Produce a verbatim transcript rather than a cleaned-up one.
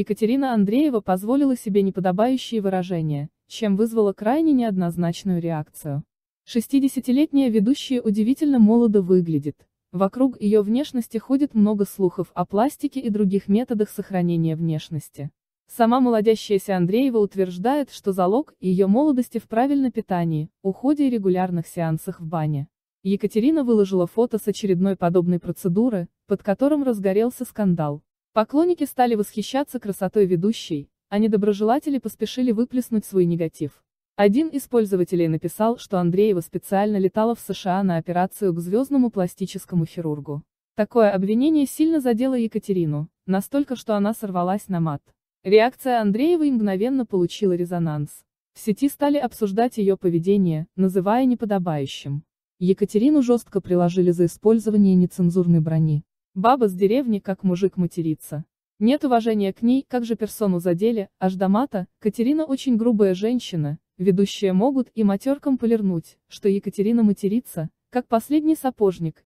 Екатерина Андреева позволила себе неподобающие выражения, чем вызвала крайне неоднозначную реакцию. шестидесятилетняя ведущая удивительно молодо выглядит. Вокруг ее внешности ходит много слухов о пластике и других методах сохранения внешности. Сама молодящаяся Андреева утверждает, что залог ее молодости в правильном питании, уходе и регулярных сеансах в бане. Екатерина выложила фото с очередной подобной процедуры, под которым разгорелся скандал. Поклонники стали восхищаться красотой ведущей, а недоброжелатели поспешили выплеснуть свой негатив. Один из пользователей написал, что Андреева специально летала в США на операцию к звездному пластическому хирургу. Такое обвинение сильно задело Екатерину, настолько, что она сорвалась на мат. Реакция Андреевой мгновенно получила резонанс. В сети стали обсуждать ее поведение, называя неподобающим. Екатерину жестко приложили за использование нецензурной брони. Баба с деревни, как мужик матерится. Нет уважения к ней, как же персону задели, аж до мата. Катерина очень грубая женщина, ведущие могут и матерком полирнуть, что Екатерина матерится, как последний сапожник,